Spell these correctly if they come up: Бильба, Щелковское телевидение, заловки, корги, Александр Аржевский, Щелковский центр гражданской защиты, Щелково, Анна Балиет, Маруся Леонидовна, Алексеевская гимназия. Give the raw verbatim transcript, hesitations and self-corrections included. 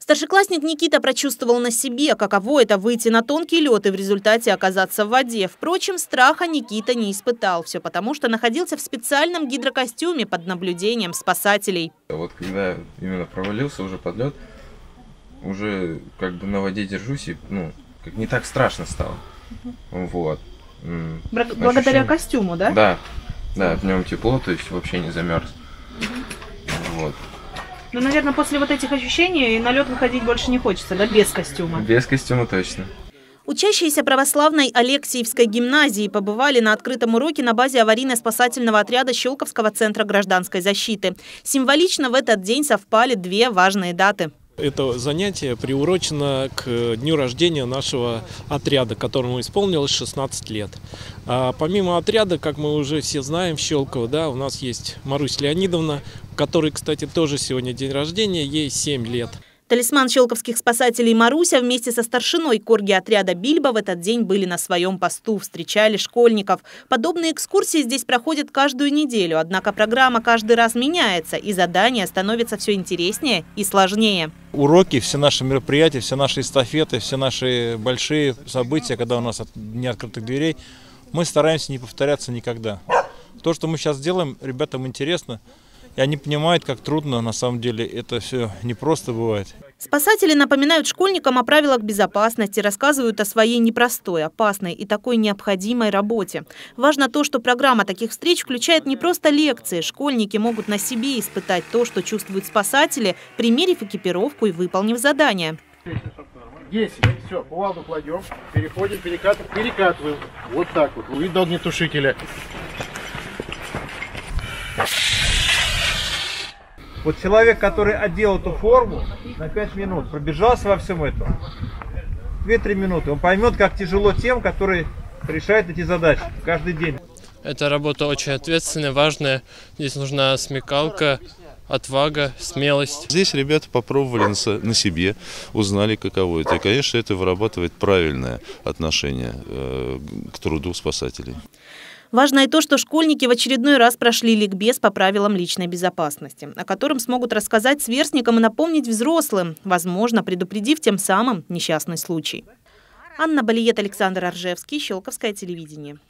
Старшеклассник Никита прочувствовал на себе, каково это выйти на тонкий лед и в результате оказаться в воде. Впрочем, страха Никита не испытал. Все потому, что находился в специальном гидрокостюме под наблюдением спасателей. Вот когда именно провалился уже под лед, уже как бы на воде держусь и ну, как не так страшно стало. Вот. Благодаря ощущение... костюму, да? Да. Да, в нем тепло, то есть вообще не замерз. Вот. Ну, наверное, после вот этих ощущений на лед выходить больше не хочется, да, без костюма? Без костюма точно. Учащиеся православной Алексеевской гимназии побывали на открытом уроке на базе аварийно-спасательного отряда Щелковского центра гражданской защиты. Символично в этот день совпали две важные даты. Это занятие приурочено к дню рождения нашего отряда, которому исполнилось шестнадцать лет. А помимо отряда, как мы уже все знаем, в Щелково, да, у нас есть Маруся Леонидовна, которой, кстати, тоже сегодня день рождения, ей семь лет. Талисман щелковских спасателей Маруся вместе со старшиной корги отряда Бильба в этот день были на своем посту, встречали школьников. Подобные экскурсии здесь проходят каждую неделю, однако программа каждый раз меняется, и задания становятся все интереснее и сложнее. Уроки, все наши мероприятия, все наши эстафеты, все наши большие события, когда у нас дни открытых дверей, мы стараемся не повторяться никогда. То, что мы сейчас делаем, ребятам интересно. И они понимают, как трудно на самом деле это все непросто бывает. Спасатели напоминают школьникам о правилах безопасности, рассказывают о своей непростой, опасной и такой необходимой работе. Важно то, что программа таких встреч включает не просто лекции. Школьники могут на себе испытать то, что чувствуют спасатели, примерив экипировку и выполнив задание. Если все, кувалду кладем, переходим, перекатываем, перекатываем. Вот так вот, увидел огнетушителя. Вот человек, который одел эту форму на пять минут, пробежался во всем этом, две-три минуты, он поймет, как тяжело тем, которые решают эти задачи каждый день. Эта работа очень ответственная, важная. Здесь нужна смекалка, отвага, смелость. Здесь ребята попробовали на себе, узнали, каково это. И, конечно, это вырабатывает правильное отношение к труду спасателей. Важно и то, что школьники в очередной раз прошли ликбез по правилам личной безопасности, о котором смогут рассказать сверстникам и напомнить взрослым, возможно, предупредив тем самым несчастный случай. Анна Балиет, Александр Аржевский, Щелковское телевидение.